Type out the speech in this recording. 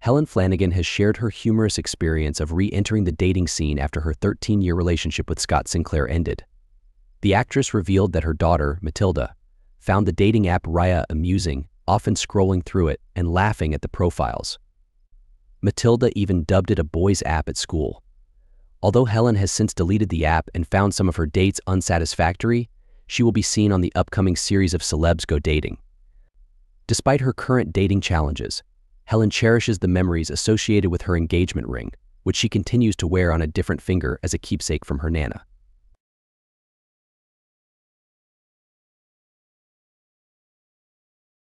Helen Flanagan has shared her humorous experience of re-entering the dating scene after her 13-year relationship with Scott Sinclair ended. The actress revealed that her daughter, Matilda, found the dating app Raya amusing, often scrolling through it and laughing at the profiles. Matilda even dubbed it a boys' app at school. Although Helen has since deleted the app and found some of her dates unsatisfactory, she will be seen on the upcoming series of Celebs Go Dating. Despite her current dating challenges, Helen cherishes the memories associated with her engagement ring, which she continues to wear on a different finger as a keepsake from her nana.